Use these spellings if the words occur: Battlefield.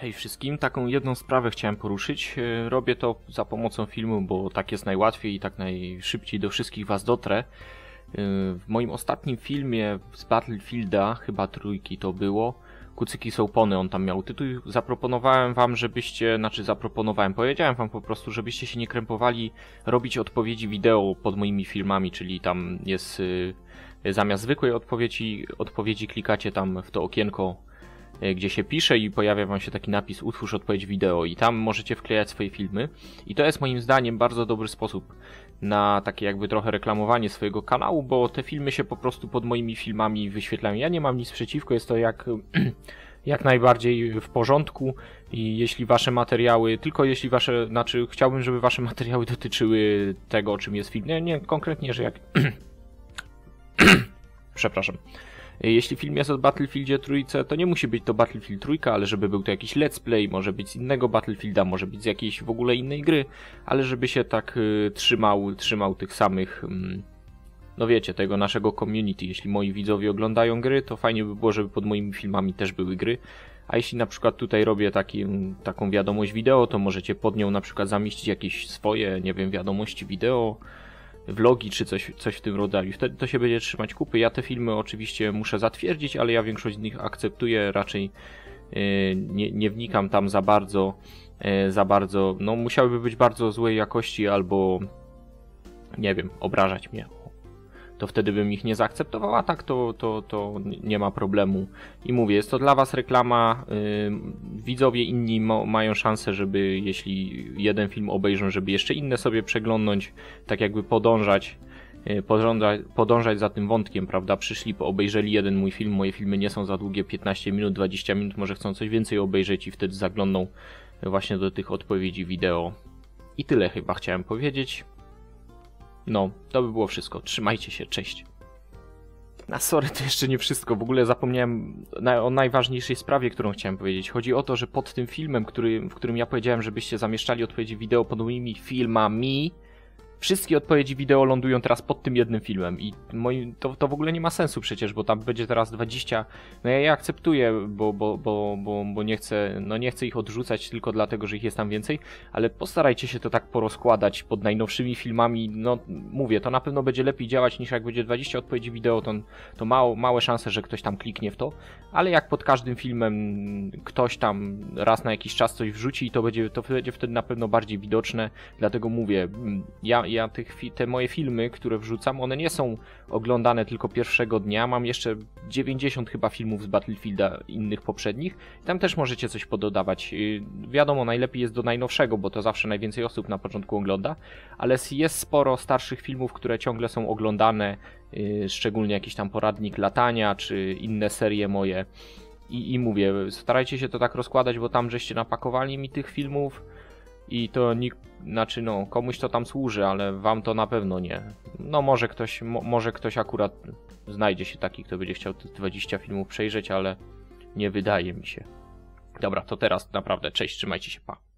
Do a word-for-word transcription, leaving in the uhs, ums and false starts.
Hej wszystkim, taką jedną sprawę chciałem poruszyć. Robię to za pomocą filmu, bo tak jest najłatwiej i tak najszybciej do wszystkich was dotrę. W moim ostatnim filmie z Battlefielda, chyba trójki to było, Kucyki są pony, on tam miał tytuł. Zaproponowałem wam, żebyście, znaczy zaproponowałem, powiedziałem wam po prostu, żebyście się nie krępowali robić odpowiedzi wideo pod moimi filmami, czyli tam jest zamiast zwykłej odpowiedzi, odpowiedzi klikacie tam w to okienko, gdzie się pisze i pojawia wam się taki napis utwórz odpowiedź wideo i tam możecie wklejać swoje filmy i to jest moim zdaniem bardzo dobry sposób na takie jakby trochę reklamowanie swojego kanału, bo te filmy się po prostu pod moimi filmami wyświetlają. Ja nie mam nic przeciwko, jest to jak, jak najbardziej w porządku i jeśli wasze materiały, tylko jeśli wasze, znaczy chciałbym, żeby wasze materiały dotyczyły tego, o czym jest film, nie, nie konkretnie, że jak przepraszam. Jeśli film jest o Battlefieldzie trójce, to nie musi być to Battlefield trójka, ale żeby był to jakiś let's play, może być z innego Battlefielda, może być z jakiejś w ogóle innej gry, ale żeby się tak y, trzymał, trzymał tych samych, mm, no wiecie, tego naszego community. Jeśli moi widzowie oglądają gry, to fajnie by było, żeby pod moimi filmami też były gry. A jeśli na przykład tutaj robię taki, taką wiadomość wideo, to możecie pod nią na przykład zamieścić jakieś swoje, nie wiem, wiadomości wideo, vlogi czy coś, coś w tym rodzaju. Wtedy to się będzie trzymać kupy. Ja te filmy oczywiście muszę zatwierdzić, ale ja większość z nich akceptuję, raczej yy, nie, nie wnikam tam za bardzo, yy, za bardzo, no musiałyby być bardzo złej jakości albo, nie wiem, obrażać mnie. To wtedy bym ich nie zaakceptował, a tak to, to, to nie ma problemu. I mówię, jest to dla was reklama, yy, widzowie inni ma, mają szansę, żeby jeśli jeden film obejrzą, żeby jeszcze inne sobie przeglądnąć, tak jakby podążać, yy, podążać, podążać za tym wątkiem, prawda? Przyszli, obejrzeli jeden mój film, moje filmy nie są za długie, piętnaście minut, dwadzieścia minut, może chcą coś więcej obejrzeć i wtedy zaglądną właśnie do tych odpowiedzi wideo. I tyle chyba chciałem powiedzieć. No, to by było wszystko. Trzymajcie się, cześć. Na sorry, to jeszcze nie wszystko. W ogóle zapomniałem o najważniejszej sprawie, którą chciałem powiedzieć. Chodzi o to, że pod tym filmem, który, w którym ja powiedziałem, żebyście zamieszczali odpowiedzi wideo pod moimi filmami, wszystkie odpowiedzi wideo lądują teraz pod tym jednym filmem. I moi, to, to w ogóle nie ma sensu przecież, bo tam będzie teraz dwadzieścia... No ja je akceptuję, bo, bo, bo, bo, bo nie chcę, no nie chcę ich odrzucać tylko dlatego, że ich jest tam więcej, ale postarajcie się to tak porozkładać pod najnowszymi filmami. No mówię, to na pewno będzie lepiej działać niż jak będzie dwadzieścia odpowiedzi wideo, to, to mało, małe szanse, że ktoś tam kliknie w to, ale jak pod każdym filmem ktoś tam raz na jakiś czas coś wrzuci i to będzie, to będzie wtedy na pewno bardziej widoczne, dlatego mówię, ja Ja tych, te moje filmy, które wrzucam, one nie są oglądane tylko pierwszego dnia. Mam jeszcze dziewięćdziesiąt chyba filmów z Battlefielda innych poprzednich. Tam też możecie coś pododawać. Wiadomo, najlepiej jest do najnowszego, bo to zawsze najwięcej osób na początku ogląda. Ale jest sporo starszych filmów, które ciągle są oglądane. Szczególnie jakiś tam poradnik latania, czy inne serie moje. I, i mówię, starajcie się to tak rozkładać, bo tam żeście napakowali mi tych filmów. I to nikt, znaczy no, komuś to tam służy, ale wam to na pewno nie. No może ktoś, mo, może ktoś akurat znajdzie się taki, kto będzie chciał tych dwadzieścia filmów przejrzeć, ale nie wydaje mi się. Dobra, to teraz naprawdę, cześć, trzymajcie się, pa.